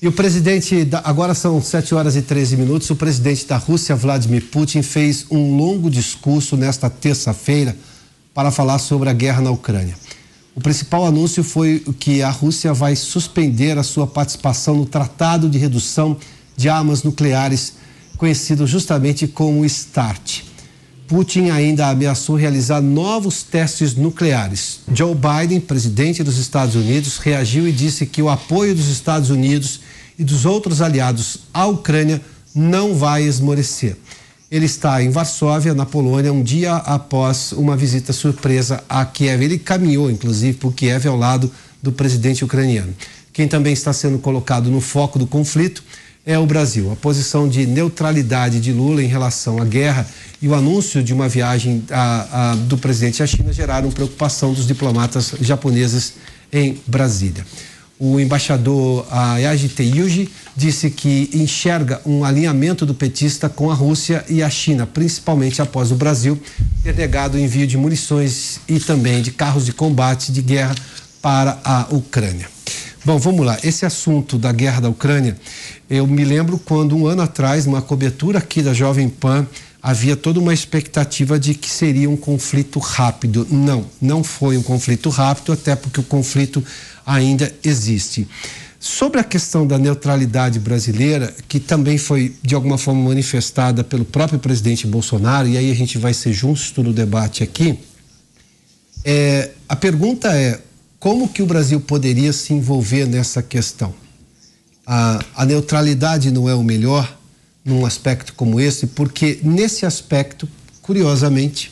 E o presidente, agora são 7 horas e 13 minutos, o presidente da Rússia, Vladimir Putin, fez um longo discurso nesta terça-feira para falar sobre a guerra na Ucrânia. O principal anúncio foi que a Rússia vai suspender a sua participação no Tratado de Redução de Armas Nucleares, conhecido justamente como START. Putin ainda ameaçou realizar novos testes nucleares. Joe Biden, presidente dos Estados Unidos, reagiu e disse que o apoio dos Estados Unidos e dos outros aliados à Ucrânia não vai esmorecer. Ele está em Varsóvia, na Polônia, um dia após uma visita surpresa a Kiev. Ele caminhou, inclusive, por Kiev ao lado do presidente ucraniano. Quem também está sendo colocado no foco do conflito é o Brasil. A posição de neutralidade de Lula em relação à guerra e o anúncio de uma viagem do presidente à China geraram preocupação dos diplomatas japoneses em Brasília. O embaixador Yagiteuji disse que enxerga um alinhamento do petista com a Rússia e a China, principalmente após o Brasil ter negado o envio de munições e também de carros de combate de guerra para a Ucrânia. Bom, vamos lá. Esse assunto da guerra da Ucrânia, eu me lembro quando um ano atrás, numa cobertura aqui da Jovem Pan, havia toda uma expectativa de que seria um conflito rápido. Não foi um conflito rápido, até porque o conflito ainda existe. Sobre a questão da neutralidade brasileira, que também foi, de alguma forma, manifestada pelo próprio presidente Bolsonaro, e aí a gente vai ser justo no debate aqui, a pergunta é, como que o Brasil poderia se envolver nessa questão? A neutralidade não é o melhor num aspecto como esse, porque nesse aspecto, curiosamente,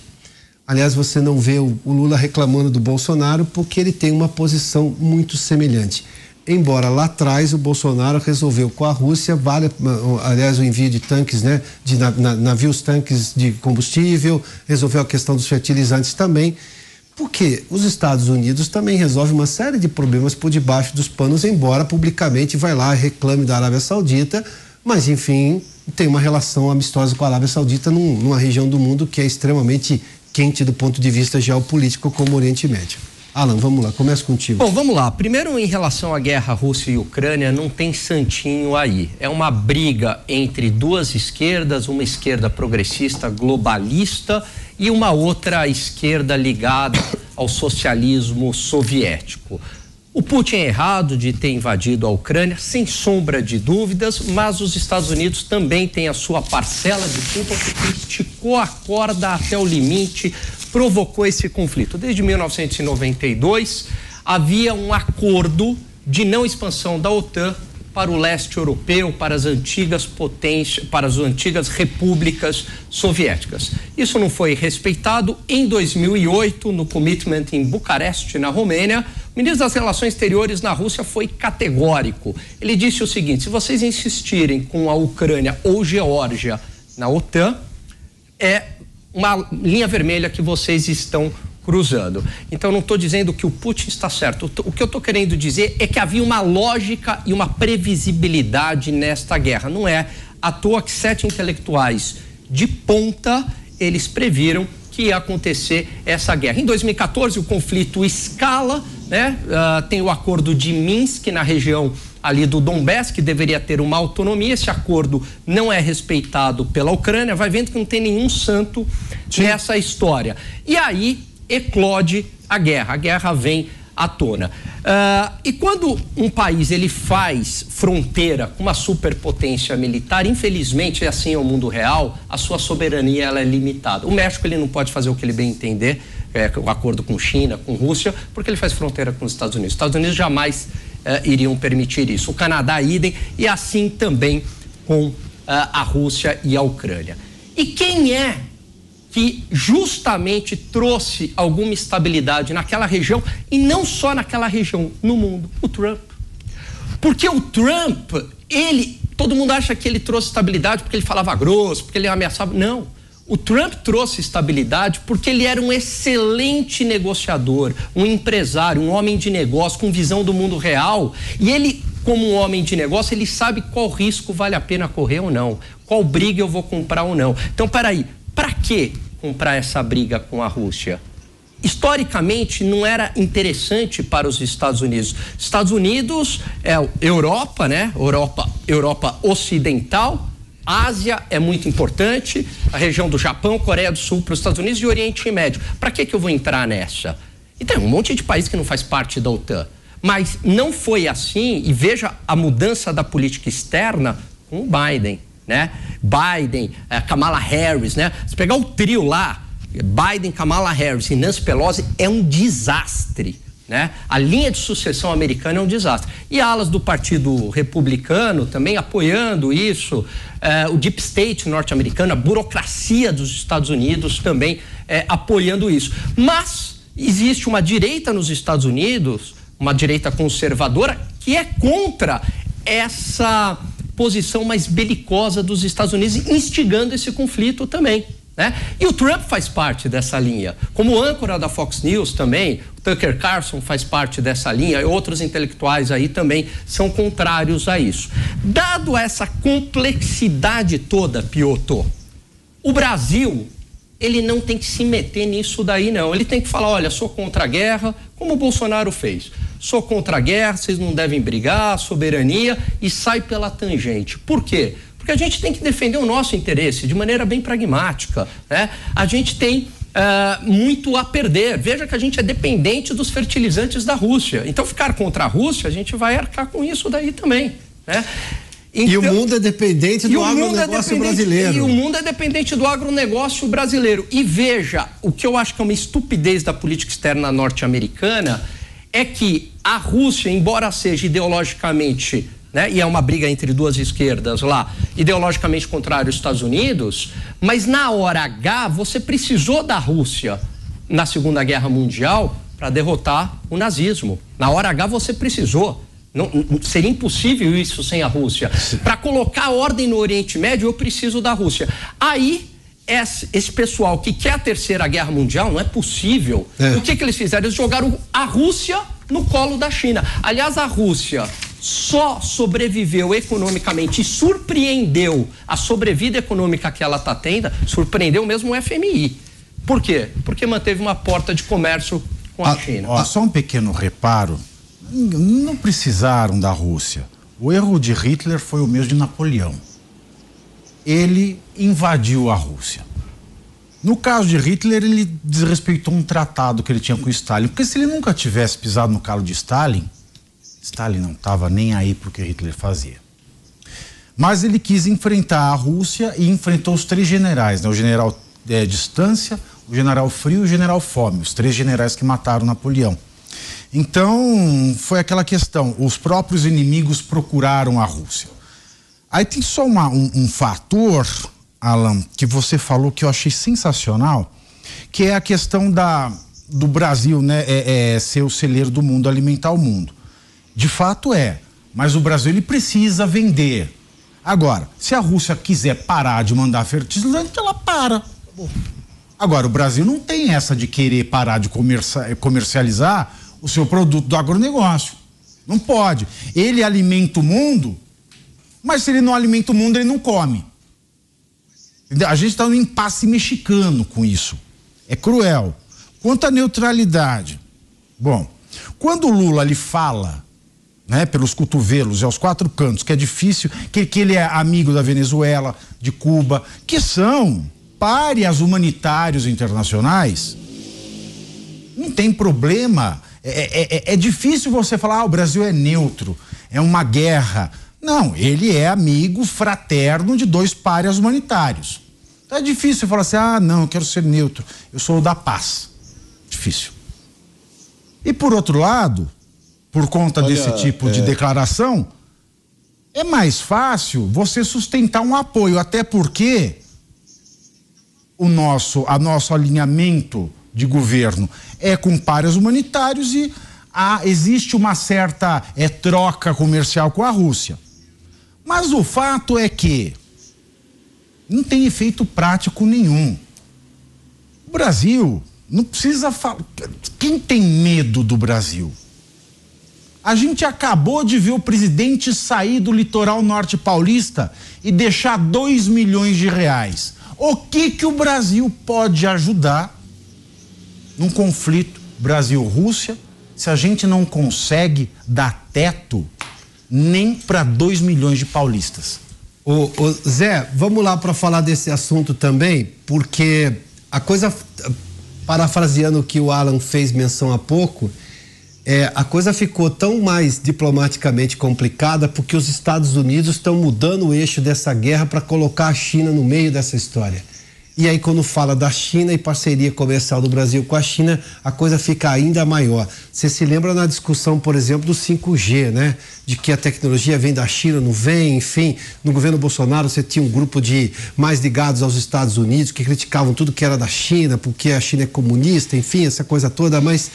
aliás, você não vê o Lula reclamando do Bolsonaro porque ele tem uma posição muito semelhante. Embora lá atrás o Bolsonaro resolveu com a Rússia, aliás, o envio de tanques, né, de navios tanques de combustível, resolveu a questão dos fertilizantes também, porque os Estados Unidos também resolvem uma série de problemas por debaixo dos panos, embora publicamente vai lá, reclame da Arábia Saudita, mas enfim, tem uma relação amistosa com a Arábia Saudita numa região do mundo que é extremamente quente do ponto de vista geopolítico, como o Oriente Médio. Alan, vamos lá, começa contigo. Bom, vamos lá. Primeiro, em relação à guerra Rússia e Ucrânia, não tem santinho aí. É uma briga entre duas esquerdas, uma esquerda progressista, globalista, e uma outra esquerda ligada ao socialismo soviético. O Putin é errado de ter invadido a Ucrânia, sem sombra de dúvidas, mas os Estados Unidos também têm a sua parcela de culpa porque esticou a corda até o limite, provocou esse conflito. Desde 1992, havia um acordo de não expansão da OTAN para o leste europeu, para as antigas potências, para as antigas repúblicas soviéticas. Isso não foi respeitado. Em 2008, no commitment em Bucareste, na Romênia, o ministro das Relações Exteriores na Rússia foi categórico. Ele disse o seguinte: se vocês insistirem com a Ucrânia ou Geórgia na OTAN, é uma linha vermelha que vocês estão cruzando. Então, não estou dizendo que o Putin está certo. O que eu estou querendo dizer é que havia uma lógica e uma previsibilidade nesta guerra. Não é à toa que 7 intelectuais de ponta, eles previram que ia acontecer essa guerra. Em 2014, o conflito escala, né? Tem o acordo de Minsk na região ali do Donbass, que deveria ter uma autonomia. Esse acordo não é respeitado pela Ucrânia. Vai vendo que não tem nenhum santo nessa história. E aí eclode a guerra. A guerra vem à tona. E quando um país ele faz fronteira com uma superpotência militar, infelizmente, é assim é o mundo real, a sua soberania ela é limitada. O México ele não pode fazer o que ele bem entender, o acordo com China, com Rússia, porque ele faz fronteira com os Estados Unidos. Os Estados Unidos jamais iriam permitir isso. O Canadá, idem, e assim também com a Rússia e a Ucrânia. E quem é que justamente trouxe alguma estabilidade naquela região, e não só naquela região, no mundo? O Trump. Porque o Trump, todo mundo acha que ele trouxe estabilidade porque ele falava grosso, porque ele ameaçava. Não. O Trump trouxe estabilidade porque ele era um excelente negociador, um empresário, um homem de negócio com visão do mundo real. E ele, como um homem de negócio, ele sabe qual risco vale a pena correr ou não, qual briga eu vou comprar ou não. Então, peraí, para que comprar essa briga com a Rússia? historicamente não era interessante para os Estados Unidos. Estados Unidos é Europa, né? Europa Ocidental. Ásia é muito importante, a região do Japão, Coreia do Sul para os Estados Unidos e Oriente Médio. Para que eu vou entrar nessa? E tem um monte de país que não faz parte da OTAN. Mas não foi assim, e veja a mudança da política externa com o Biden, né? Biden, Kamala Harris, né? Se pegar o trio lá, Biden, Kamala Harris e Nancy Pelosi, é um desastre, né? A linha de sucessão americana é um desastre. E alas do Partido Republicano também apoiando isso, o Deep State norte-americano, a burocracia dos Estados Unidos também apoiando isso. Mas existe uma direita nos Estados Unidos, uma direita conservadora, que é contra essa posição mais belicosa dos Estados Unidos, instigando esse conflito também, né? E o Trump faz parte dessa linha, como âncora da Fox News também, o Tucker Carlson faz parte dessa linha, e outros intelectuais aí também são contrários a isso. Dado essa complexidade toda, Piotto, o Brasil, ele não tem que se meter nisso daí não, ele tem que falar, olha, sou contra a guerra, como o Bolsonaro fez, sou contra a guerra, vocês não devem brigar, soberania, e sai pela tangente. Por quê? Porque a gente tem que defender o nosso interesse de maneira bem pragmática, né? A gente tem muito a perder. Veja que a gente é dependente dos fertilizantes da Rússia. Então, ficar contra a Rússia, a gente vai arcar com isso daí também, né? Então, e o mundo é dependente do agronegócio brasileiro. E o mundo é dependente do agronegócio brasileiro. E veja, o que eu acho que é uma estupidez da política externa norte-americana é que a Rússia, embora seja ideologicamente, né, e é uma briga entre duas esquerdas lá, ideologicamente contrária aos Estados Unidos, mas na hora H você precisou da Rússia na Segunda Guerra Mundial para derrotar o nazismo. Na hora H você precisou. Não, seria impossível isso sem a Rússia. Para colocar ordem no Oriente Médio, eu preciso da Rússia. Aí, esse pessoal que quer a Terceira Guerra Mundial, não é possível. É. O que eles fizeram? Eles jogaram a Rússia no colo da China. Aliás, a Rússia só sobreviveu economicamente e surpreendeu a sobrevida econômica que ela está tendo, surpreendeu mesmo o FMI. Por quê? Porque manteve uma porta de comércio com a China. Ó, só um pequeno reparo, não precisaram da Rússia. O erro de Hitler foi o mesmo de Napoleão. Ele invadiu a Rússia. No caso de Hitler, ele desrespeitou um tratado que ele tinha com Stalin, porque se ele nunca tivesse pisado no calo de Stalin, Stalin não estava nem aí para o que Hitler fazia. Mas ele quis enfrentar a Rússia e enfrentou os três generais, né? O general Distância, o general Frio e o general Fome, os três generais que mataram Napoleão. Então, foi aquela questão, os próprios inimigos procuraram a Rússia. Aí tem só um fator, Alan, que você falou que eu achei sensacional, que é a questão do Brasil, né, ser o celeiro do mundo, alimentar o mundo. De fato é, mas o Brasil ele precisa vender. Agora, se a Rússia quiser parar de mandar fertilizante, ela para. Agora, o Brasil não tem essa de querer parar de comercializar o seu produto do agronegócio. Não pode. Ele alimenta o mundo, mas se ele não alimenta o mundo, ele não come. A gente está num impasse mexicano com isso. É cruel. Quanto à neutralidade, bom, quando o Lula ele fala, né, pelos cotovelos e aos quatro cantos, que é difícil, que ele é amigo da Venezuela, de Cuba, que são pares humanitários internacionais, não tem problema. É difícil você falar, o Brasil é neutro, é uma guerra. Não, ele é amigo fraterno de dois pares humanitários. Então é difícil falar assim, não, eu quero ser neutro, eu sou da paz. Difícil. E por outro lado, por conta desse tipo de declaração, é mais fácil você sustentar um apoio, até porque o nosso alinhamento de governo é com pares humanitários e existe uma certa troca comercial com a Rússia. Mas o fato é que não tem efeito prático nenhum. O Brasil não precisa falar. Quem tem medo do Brasil? A gente acabou de ver o presidente sair do litoral norte paulista e deixar 2 milhões de reais. O que o Brasil pode ajudar num conflito Brasil-Rússia, se a gente não consegue dar teto nem para 2 milhões de paulistas. Zé, vamos lá para falar desse assunto também, porque a coisa, parafraseando o que o Alan fez menção há pouco, a coisa ficou tão mais diplomaticamente complicada porque os Estados Unidos estão mudando o eixo dessa guerra para colocar a China no meio dessa história. E aí, quando fala da China e parceria comercial do Brasil com a China, a coisa fica ainda maior. Você se lembra na discussão, por exemplo, do 5G, né? De que a tecnologia vem da China, não vem, enfim. No governo Bolsonaro, você tinha um grupo de mais ligados aos Estados Unidos que criticavam tudo que era da China, porque a China é comunista, enfim, essa coisa toda. Mas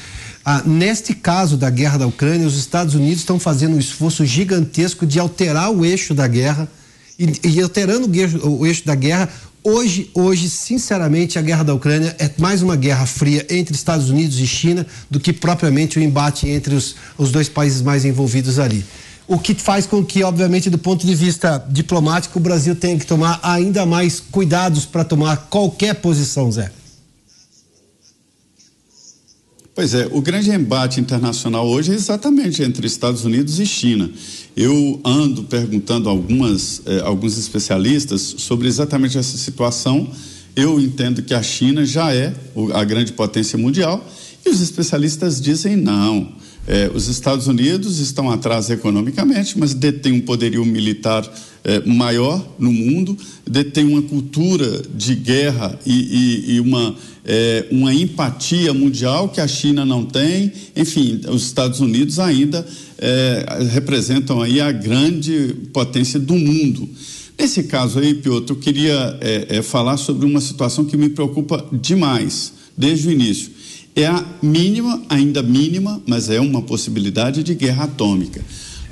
neste caso da guerra da Ucrânia, os Estados Unidos estão fazendo um esforço gigantesco de alterar o eixo da guerra. E alterando o eixo da guerra... Hoje, sinceramente, a guerra da Ucrânia é mais uma guerra fria entre Estados Unidos e China do que propriamente o embate entre os dois países mais envolvidos ali. O que faz com que, obviamente, do ponto de vista diplomático, o Brasil tenha que tomar ainda mais cuidados para tomar qualquer posição, Zé. Pois é, o grande embate internacional hoje é exatamente entre Estados Unidos e China. Eu ando perguntando a alguns especialistas sobre exatamente essa situação. Eu entendo que a China já é a grande potência mundial e os especialistas dizem não. Os Estados Unidos estão atrás economicamente, mas detêm um poderio militar maior no mundo, detêm uma cultura de guerra e uma empatia mundial que a China não tem. Enfim, os Estados Unidos ainda representam aí a grande potência do mundo. Nesse caso aí, Piotto, eu queria falar sobre uma situação que me preocupa demais desde o início. É a mínima, ainda mínima, mas é uma possibilidade de guerra atômica.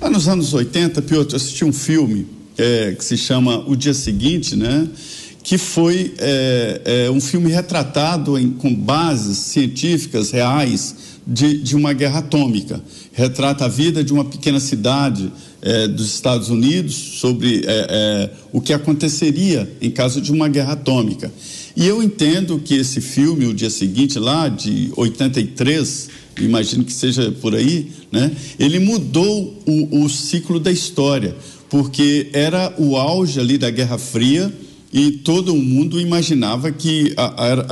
Lá nos anos 80, Piotr, eu assisti um filme que se chama O Dia Seguinte, né? Que foi um filme retratado com bases científicas reais de uma guerra atômica. Retrata a vida de uma pequena cidade dos Estados Unidos sobre o que aconteceria em caso de uma guerra atômica. E eu entendo que esse filme, O Dia Seguinte, lá de 83, imagino que seja por aí, né? Ele mudou o ciclo da história, porque era o auge ali da Guerra Fria e todo mundo imaginava que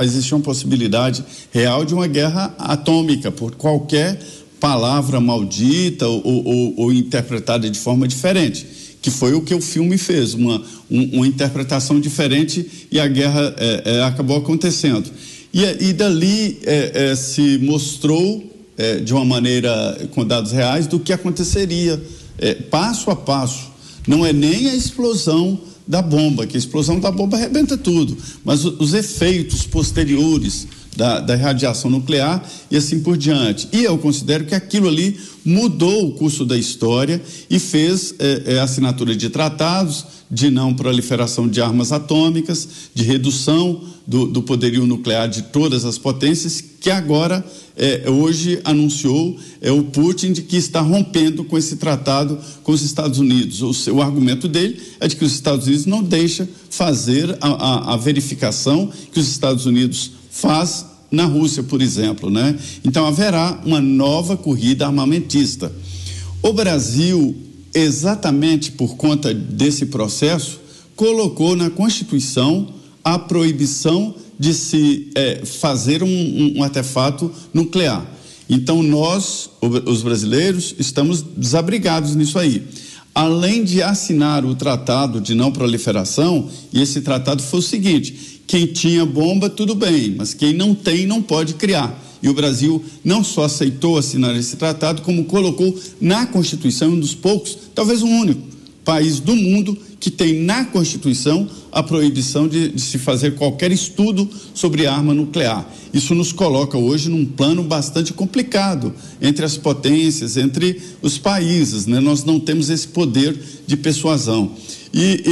existia uma possibilidade real de uma guerra atômica, por qualquer palavra maldita ou interpretada de forma diferente. Que foi o que o filme fez, uma interpretação diferente e a guerra acabou acontecendo. E dali se mostrou, de uma maneira com dados reais, do que aconteceria, passo a passo. Não é nem a explosão da bomba, que a explosão da bomba arrebenta tudo, mas os efeitos posteriores da radiação nuclear e assim por diante. E eu considero que aquilo ali mudou o curso da história e fez a assinatura de tratados de não proliferação de armas atômicas, de redução do poderio nuclear de todas as potências, que agora, hoje, anunciou o Putin de que está rompendo com esse tratado com os Estados Unidos. O argumento dele é de que os Estados Unidos não deixa fazer a verificação que os Estados Unidos faz na Rússia, por exemplo, né? Então haverá uma nova corrida armamentista. O Brasil, exatamente por conta desse processo, colocou na Constituição a proibição de se fazer um artefato nuclear. Então nós, os brasileiros, estamos desabrigados nisso aí. Além de assinar o tratado de não proliferação, e esse tratado foi o seguinte: quem tinha bomba, tudo bem, mas quem não tem, não pode criar. E o Brasil não só aceitou assinar esse tratado, como colocou na Constituição, um dos poucos, talvez o único país do mundo que tem na Constituição a proibição de se fazer qualquer estudo sobre arma nuclear. Isso nos coloca hoje num plano bastante complicado entre as potências, entre os países, né? Nós não temos esse poder de persuasão. E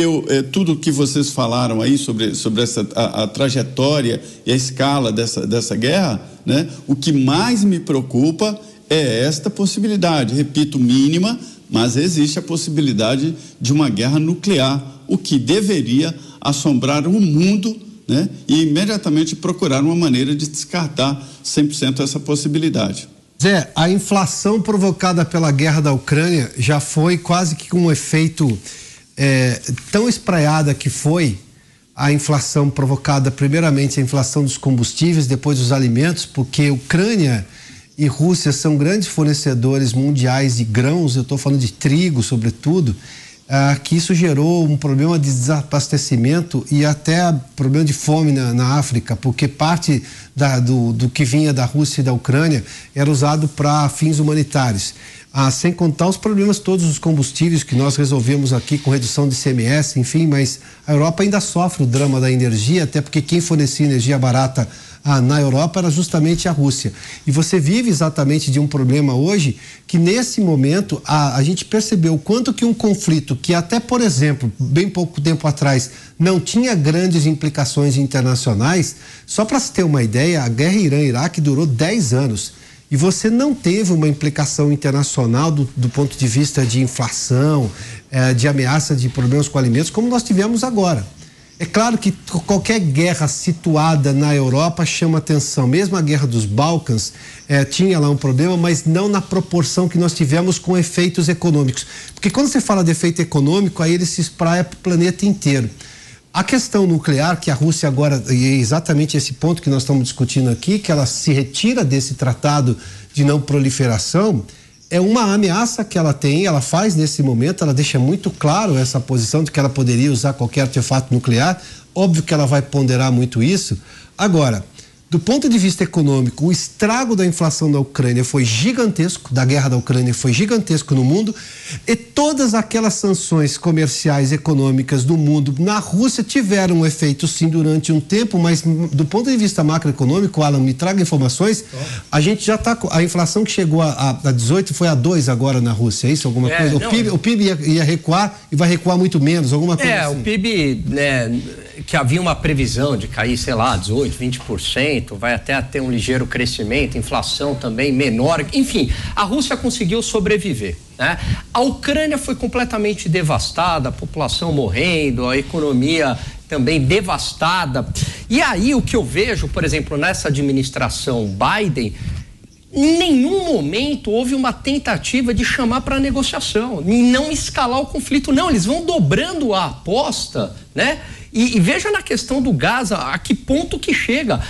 tudo que vocês falaram aí sobre essa, a trajetória e a escala dessa guerra, né? O que mais me preocupa é esta possibilidade, repito, mínima, mas existe a possibilidade de uma guerra nuclear, o que deveria assombrar o mundo né? E imediatamente procurar uma maneira de descartar 100% essa possibilidade. Zé, a inflação provocada pela guerra da Ucrânia já foi quase que um efeito tão espraiada que foi a inflação provocada, primeiramente a inflação dos combustíveis, depois dos alimentos, porque Ucrânia e Rússia são grandes fornecedores mundiais de grãos, eu estou falando de trigo sobretudo, que isso gerou um problema de desabastecimento e até problema de fome na África, porque parte do que vinha da Rússia e da Ucrânia era usado para fins humanitários. Sem contar os problemas todos os combustíveis que nós resolvemos aqui com redução de ICMS, enfim, mas a Europa ainda sofre o drama da energia, até porque quem fornecia energia barata na Europa era justamente a Rússia. E você vive exatamente de um problema hoje que nesse momento a gente percebeu quanto que um conflito que até, por exemplo, bem pouco tempo atrás não tinha grandes implicações internacionais, só para se ter uma ideia, a guerra Irã-Iraque durou 10 anos. E você não teve uma implicação internacional do ponto de vista de inflação, de ameaça de problemas com alimentos, como nós tivemos agora. É claro que qualquer guerra situada na Europa chama atenção. Mesmo a guerra dos Balcãs tinha lá um problema, mas não na proporção que nós tivemos com efeitos econômicos. Porque quando você fala de efeito econômico, aí ele se espraia para o planeta inteiro. A questão nuclear, que a Rússia agora, e é exatamente esse ponto que nós estamos discutindo aqui, que ela se retira desse tratado de não proliferação, é uma ameaça que ela tem, ela faz nesse momento, ela deixa muito claro essa posição de que ela poderia usar qualquer artefato nuclear, óbvio que ela vai ponderar muito isso. Agora, do ponto de vista econômico, o estrago da inflação da Ucrânia foi gigantesco, da guerra da Ucrânia foi gigantesco no mundo, e todas aquelas sanções comerciais e econômicas do mundo na Rússia tiveram um efeito sim durante um tempo, mas do ponto de vista macroeconômico, Alan, me traga informações, a gente já está, a inflação que chegou a 18 foi a 2 agora na Rússia, é isso? Alguma coisa? Não, o PIB ia recuar e vai recuar muito menos, alguma coisa assim. O PIB, que havia uma previsão de cair, sei lá, 18%, 20%, vai até ter um ligeiro crescimento, inflação também menor, enfim, a Rússia conseguiu sobreviver, né? A Ucrânia foi completamente devastada, a população morrendo, a economia também devastada. E aí o que eu vejo, por exemplo, nessa administração Biden, em nenhum momento houve uma tentativa de chamar para negociação, não escalar o conflito, não, eles vão dobrando a aposta, né? E veja na questão do gás, a que ponto que chega.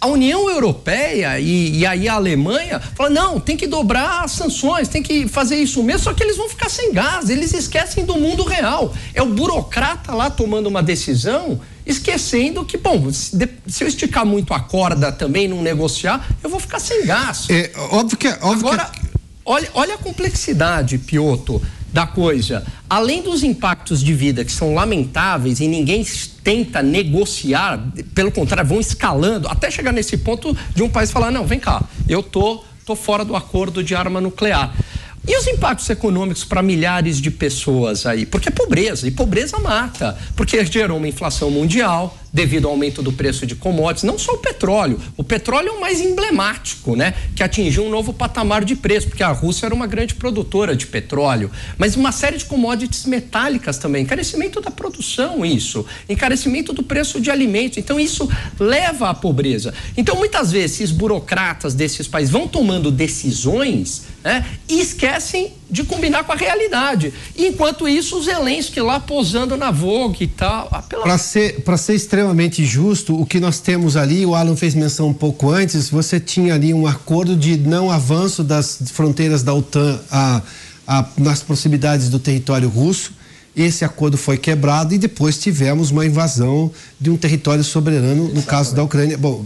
A União Europeia e aí a Alemanha fala, não, tem que dobrar as sanções, tem que fazer isso mesmo, só que eles vão ficar sem gás, eles esquecem do mundo real. É o burocrata lá tomando uma decisão, esquecendo que, bom, se eu esticar muito a corda também, não negociar, eu vou ficar sem gás. Óbvio que... Olha a complexidade, Piotto, da coisa. Além dos impactos de vida que são lamentáveis e ninguém tenta negociar, pelo contrário, vão escalando, até chegar nesse ponto de um país falar, não, vem cá, eu tô fora do acordo de arma nuclear. E os impactos econômicos para milhares de pessoas aí? Porque é pobreza, e pobreza mata, porque gerou uma inflação mundial devido ao aumento do preço de commodities, não só o petróleo é o mais emblemático, né? Que atingiu um novo patamar de preço, porque a Rússia era uma grande produtora de petróleo, mas uma série de commodities metálicas também, encarecimento da produção, isso, encarecimento do preço de alimentos, então isso leva à pobreza. Então muitas vezes esses burocratas desses países vão tomando decisões, né? E esquecem de combinar com a realidade. E, enquanto isso, o Zelensky lá posando na Vogue e tal. Para ser extremamente justo, o que nós temos ali, o Alan fez menção um pouco antes, você tinha ali um acordo de não avanço das fronteiras da OTAN nas proximidades do território russo. Esse acordo foi quebrado e depois tivemos uma invasão de um território soberano, no caso da Ucrânia. Bom,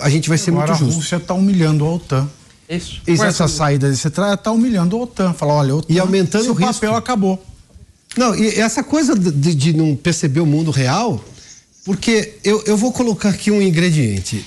a gente vai ser muito justo. Agora a Rússia está humilhando a OTAN. Isso. Com essa saída desse traje, tá humilhando a OTAN. Fala, olha, a OTAN, e aumentando o risco. Papel acabou. Não, e essa coisa de não perceber o mundo real, porque eu vou colocar aqui um ingrediente.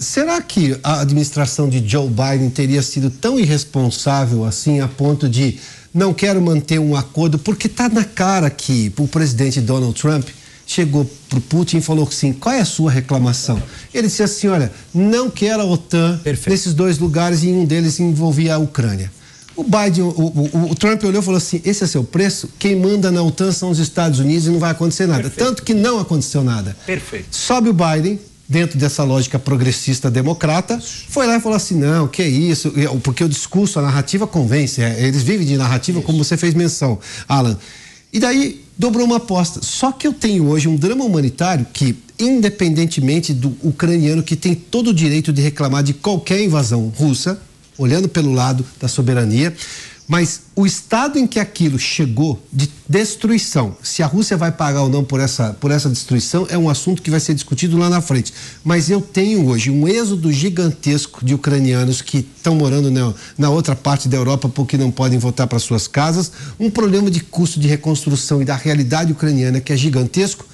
Será que a administração de Joe Biden teria sido tão irresponsável assim a ponto de não quero manter um acordo? Porque tá na cara que o presidente Donald Trump chegou pro Putin e falou assim, qual é a sua reclamação? Ele disse assim, olha, não quero a OTAN nesses dois lugares e um deles envolvia a Ucrânia. O Trump olhou e falou assim, esse é seu preço? Quem manda na OTAN são os Estados Unidos e não vai acontecer nada. Perfeito. Tanto que não aconteceu nada. Perfeito. Sobe o Biden, dentro dessa lógica progressista democrata, foi lá e falou assim, não, que isso? Porque o discurso, a narrativa convence, eles vivem de narrativa, isso, como você fez menção, Alan. E daí, dobrou uma aposta. Só que eu tenho hoje um drama humanitário que, independentemente do ucraniano, que tem todo o direito de reclamar de qualquer invasão russa, olhando pelo lado da soberania, mas o estado em que aquilo chegou de destruição, se a Rússia vai pagar ou não por essa destruição, é um assunto que vai ser discutido lá na frente. Mas eu tenho hoje um êxodo gigantesco de ucranianos que estão morando na outra parte da Europa porque não podem voltar para suas casas, um problema de custo de reconstrução e da realidade ucraniana que é gigantesco.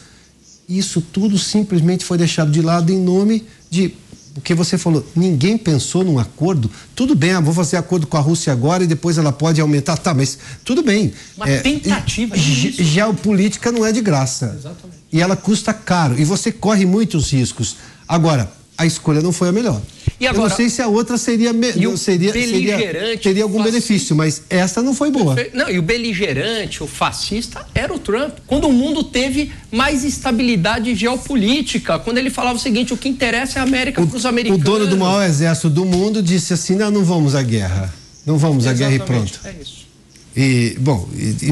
Isso tudo simplesmente foi deixado de lado em nome de... O que você falou, ninguém pensou num acordo. Tudo bem, vou fazer acordo com a Rússia agora e depois ela pode aumentar. Tá, mas tudo bem. Uma tentativa de geopolítica não é de graça. Exatamente. E ela custa caro. E você corre muitos riscos. Agora, a escolha não foi a melhor. E agora, eu não sei se a outra teria algum benefício, mas essa não foi boa. Não, e o beligerante, o fascista, era o Trump. Quando o mundo teve mais estabilidade geopolítica, quando ele falava o seguinte, o que interessa é a América para os americanos. O dono do maior exército do mundo disse assim, não vamos à guerra. Não vamos à guerra e pronto. É isso. E, bom,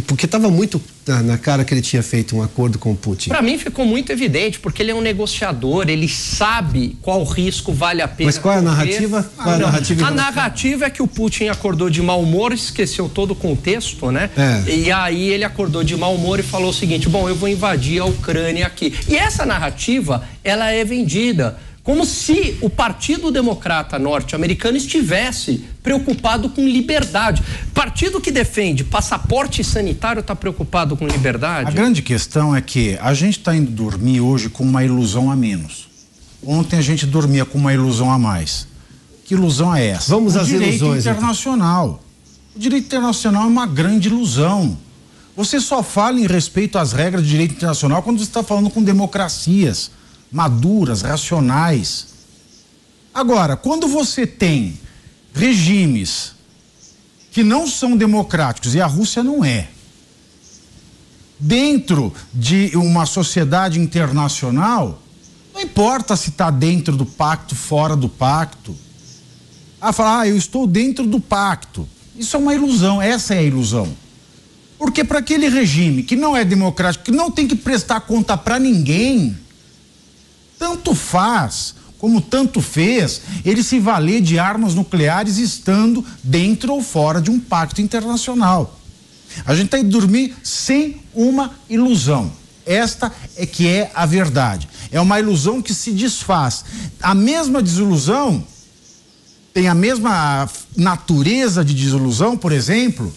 porque estava muito na cara que ele tinha feito um acordo com o Putin. Para mim ficou muito evidente, porque ele é um negociador, ele sabe qual risco vale a pena. Mas qual é a narrativa? A narrativa é que o Putin acordou de mau humor, esqueceu todo o contexto, né? É. E aí ele acordou de mau humor e falou o seguinte, bom, eu vou invadir a Ucrânia aqui. E essa narrativa, ela é vendida como se o Partido Democrata norte-americano estivesse preocupado com liberdade. Partido que defende passaporte sanitário está preocupado com liberdade? A grande questão é que a gente está indo dormir hoje com uma ilusão a menos. Ontem a gente dormia com uma ilusão a mais. Que ilusão é essa? Vamos às ilusões. Internacional. O direito internacional é uma grande ilusão. Você só fala em respeito às regras de direito internacional quando você está falando com democracias maduras, racionais. Agora, quando você tem regimes que não são democráticos, e a Rússia não é, dentro de uma sociedade internacional, não importa se está dentro do pacto, fora do pacto. Falar, eu estou dentro do pacto. Isso é uma ilusão, essa é a ilusão. Porque para aquele regime que não é democrático, que não tem que prestar conta para ninguém, tanto faz, como tanto fez, ele se valer de armas nucleares estando dentro ou fora de um pacto internacional. A gente está indo dormir sem uma ilusão. Esta é que é a verdade. É uma ilusão que se desfaz. A mesma desilusão tem a mesma natureza de desilusão, por exemplo,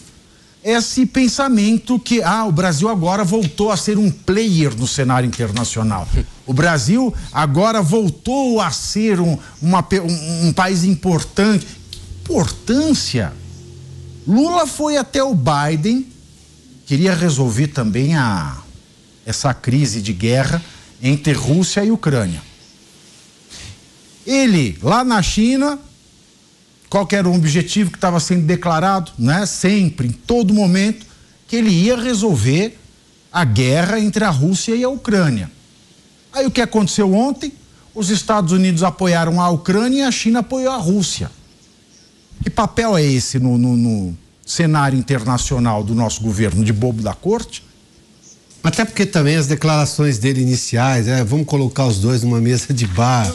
esse pensamento que, o Brasil agora voltou a ser um player no cenário internacional. O Brasil agora voltou a ser um país importante. Que importância! Lula foi até o Biden, queria resolver também essa crise de guerra entre Rússia e Ucrânia. Ele, lá na China... Qual que era o objetivo que estava sendo declarado, né? Sempre, em todo momento, que ele ia resolver a guerra entre a Rússia e a Ucrânia. Aí o que aconteceu ontem? Os Estados Unidos apoiaram a Ucrânia e a China apoiou a Rússia. Que papel é esse no cenário internacional do nosso governo? De bobo da corte? Até porque também as declarações dele iniciais, vamos colocar os dois numa mesa de bar.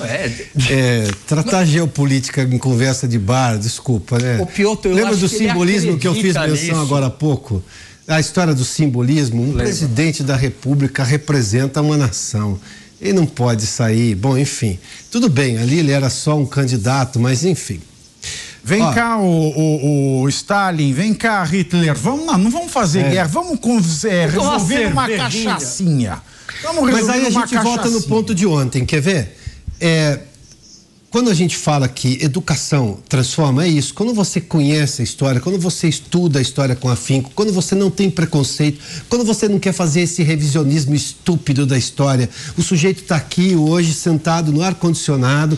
Tratar geopolítica em conversa de bar, desculpa, né? O Piotto, lembra do simbolismo que eu fiz menção agora há pouco? A história do simbolismo, presidente da república representa uma nação. Ele não pode sair, bom, enfim. Tudo bem, ali ele era só um candidato, mas enfim. Vem cá o Stalin, vem cá Hitler, vamos lá, não vamos fazer guerra, vamos resolver uma cachaçinha. Mas aí a gente volta no ponto de ontem, quer ver? Quando a gente fala que educação transforma, é isso. Quando você conhece a história, quando você estuda a história com afinco, quando você não tem preconceito, quando você não quer fazer esse revisionismo estúpido da história. O sujeito está aqui hoje sentado no ar-condicionado,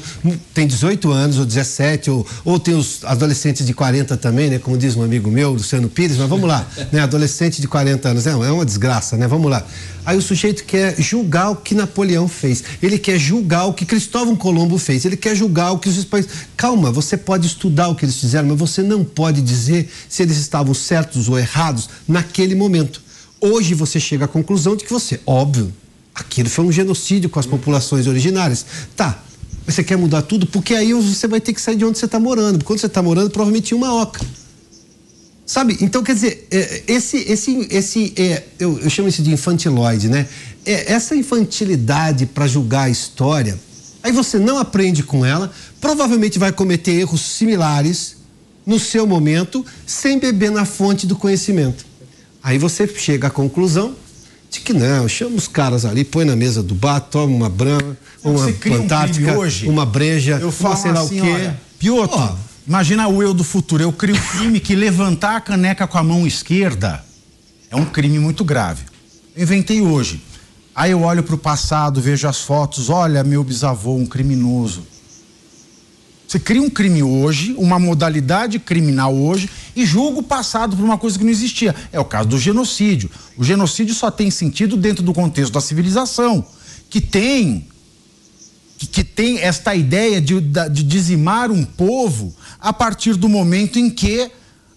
tem 18 anos ou 17, ou tem os adolescentes de 40 também, né? Como diz um amigo meu, Luciano Pires, mas vamos lá, né? Adolescente de 40 anos, é uma desgraça, né? Vamos lá. Aí o sujeito quer julgar o que Napoleão fez, ele quer julgar o que Cristóvão Colombo fez, ele quer julgar o que os espanhóis... Calma, você pode estudar o que eles fizeram, mas você não pode dizer se eles estavam certos ou errados naquele momento. Hoje você chega à conclusão de que você, óbvio, aquilo foi um genocídio com as populações originárias. Tá, você quer mudar tudo? Porque aí você vai ter que sair de onde você está morando, porque onde você está morando provavelmente é uma oca. Sabe? Então, quer dizer, eu chamo isso de infantiloide, né? Essa infantilidade para julgar a história, aí você não aprende com ela, provavelmente vai cometer erros similares no seu momento, sem beber na fonte do conhecimento. Aí você chega à conclusão de que não, chama os caras ali, põe na mesa do bar, toma uma brama, uma plantártica, uma breja, eu falo sei lá assim, o quê. Olha, Piotto, oh, imagina o eu do futuro. Eu crio um crime que levantar a caneca com a mão esquerda é um crime muito grave. Eu inventei hoje. Aí eu olho para o passado, vejo as fotos. Olha, meu bisavô, um criminoso. Você cria um crime hoje, uma modalidade criminal hoje, e julga o passado por uma coisa que não existia. É o caso do genocídio. O genocídio só tem sentido dentro do contexto da civilização, que tem esta ideia de dizimar um povo a partir do momento em que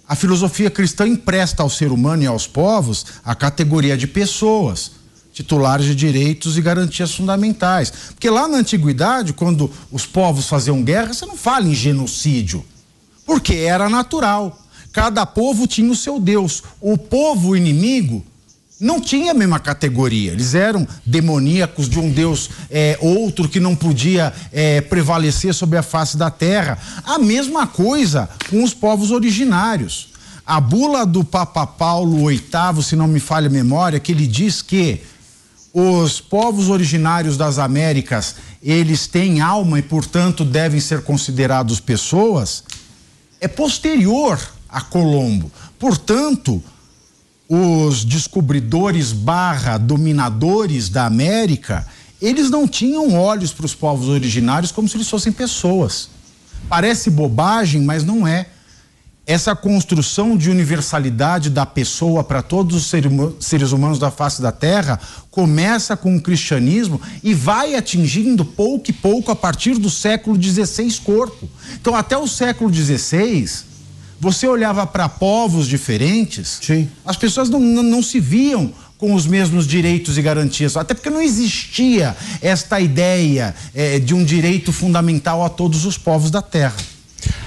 a filosofia cristã empresta ao ser humano e aos povos a categoria de pessoas, titulares de direitos e garantias fundamentais. Porque lá na antiguidade, quando os povos faziam guerra, você não fala em genocídio, porque era natural. Cada povo tinha o seu Deus. O povo inimigo não tinha a mesma categoria, eles eram demoníacos de um Deus outro que não podia prevalecer sobre a face da terra. A mesma coisa com os povos originários. A bula do Papa Paulo VIII, se não me falha a memória, que ele diz que os povos originários das Américas, eles têm alma e, portanto, devem ser considerados pessoas, é posterior a Colombo. Portanto, os descobridores / dominadores da América, eles não tinham olhos para os povos originários como se eles fossem pessoas. Parece bobagem, mas não é. Essa construção de universalidade da pessoa para todos os seres humanos da face da Terra começa com o cristianismo e vai atingindo pouco e pouco a partir do século XVI corpo. Então, até o século XVI... você olhava para povos diferentes, sim, as pessoas não se viam com os mesmos direitos e garantias, até porque não existia esta ideia de um direito fundamental a todos os povos da Terra.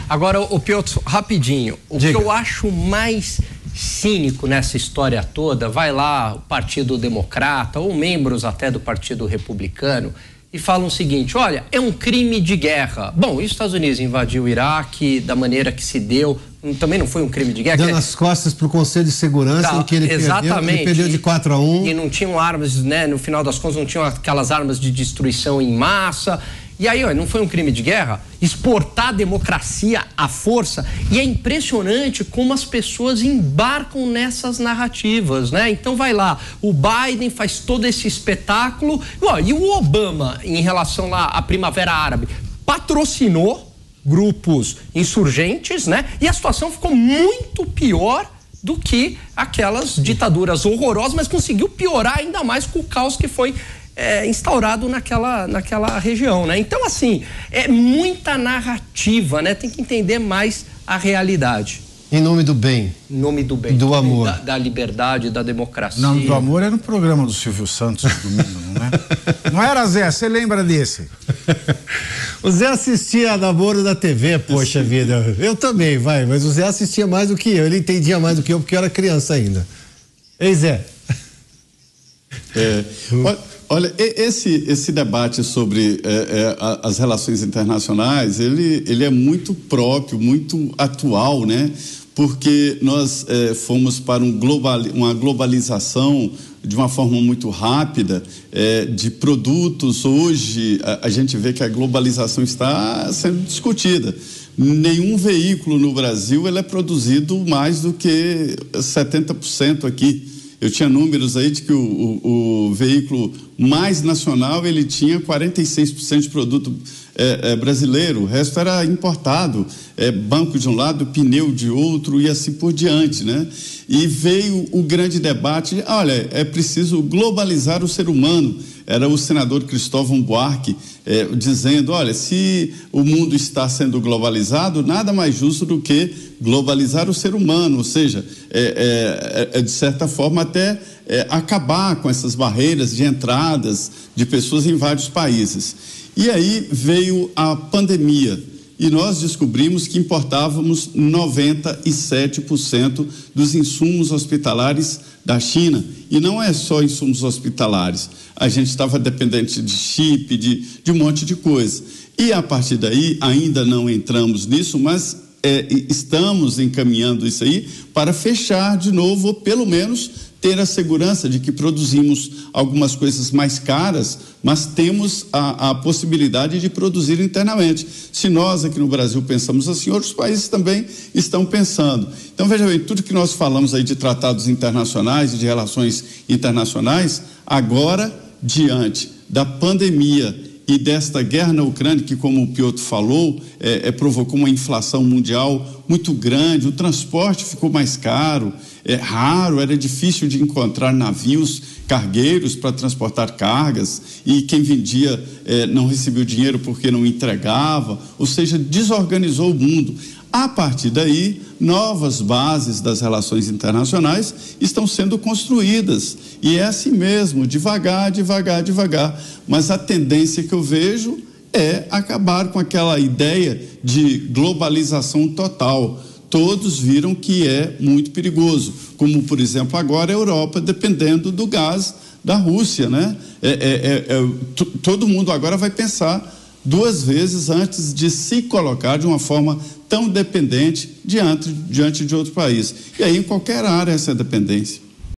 Agora, o Piotto, rapidinho, o que eu acho mais cínico nessa história toda, vai lá o Partido Democrata ou membros até do Partido Republicano e falam o seguinte: olha, é um crime de guerra. Bom, e os Estados Unidos invadiu o Iraque da maneira que se deu, também não foi um crime de guerra. Dando as costas para o Conselho de Segurança, tá, em que ele perdeu de 4-1. E não tinham armas, né? No final das contas, não tinham aquelas armas de destruição em massa. E aí, ó, não foi um crime de guerra? Exportar a democracia à força. E é impressionante como as pessoas embarcam nessas narrativas, né? Então vai lá, o Biden faz todo esse espetáculo. Ó, e o Obama, em relação lá à Primavera Árabe, patrocinou grupos insurgentes, né? E a situação ficou muito pior do que aquelas ditaduras horrorosas, mas conseguiu piorar ainda mais com o caos que foi instaurado naquela região, né? Então, assim, é muita narrativa, né? Tem que entender mais a realidade. Em nome do bem. Em nome do bem. Do amor. Da liberdade, da democracia. Não, do amor era no programa do Silvio Santos do domingo, não é? Não era, Zé? Você lembra desse? O Zé assistia a Namoro da TV, poxa vida. Eu também, vai. Mas o Zé assistia mais do que eu. Ele entendia mais do que eu, porque eu era criança ainda. Ei, Zé. Olha, esse debate sobre as relações internacionais, ele é muito próprio, muito atual, né? porque nós fomos para uma globalização de uma forma muito rápida, de produtos. Hoje a gente vê que a globalização está sendo discutida. Nenhum veículo no Brasil ele é produzido mais do que 70% aqui. Eu tinha números aí de que o veículo mais nacional ele tinha 46% de produto brasileiro, o resto era importado, banco de um lado, pneu de outro e assim por diante, né? E veio o grande debate, olha, é preciso globalizar o ser humano. Era o senador Cristóvão Buarque dizendo, olha, se o mundo está sendo globalizado, nada mais justo do que globalizar o ser humano, ou seja, de certa forma até acabar com essas barreiras de entradas de pessoas em vários países. E aí veio a pandemia e nós descobrimos que importávamos 97% dos insumos hospitalares da China. E não é só insumos hospitalares, a gente estava dependente de chip, de um monte de coisa. E a partir daí, ainda não entramos nisso, mas estamos encaminhando isso aí para fechar de novo, ou pelo menos ter a segurança de que produzimos algumas coisas mais caras, mas temos a possibilidade de produzir internamente. Se nós aqui no Brasil pensamos assim, outros países também estão pensando. Então, veja bem, tudo que nós falamos aí de tratados internacionais e de relações internacionais, agora, diante da pandemia e desta guerra na Ucrânia, que como o Piotto falou, provocou uma inflação mundial muito grande, o transporte ficou mais caro, raro, era difícil de encontrar navios cargueiros para transportar cargas e quem vendia não recebeu dinheiro porque não entregava, ou seja, desorganizou o mundo. A partir daí, novas bases das relações internacionais estão sendo construídas. E é assim mesmo, devagar, devagar, devagar. Mas a tendência que eu vejo é acabar com aquela ideia de globalização total. Todos viram que é muito perigoso. Como, por exemplo, agora a Europa dependendo do gás da Rússia, né? Todo mundo agora vai pensar duas vezes antes de se colocar de uma forma tão dependente diante de outro país. E aí, em qualquer área, essa dependência.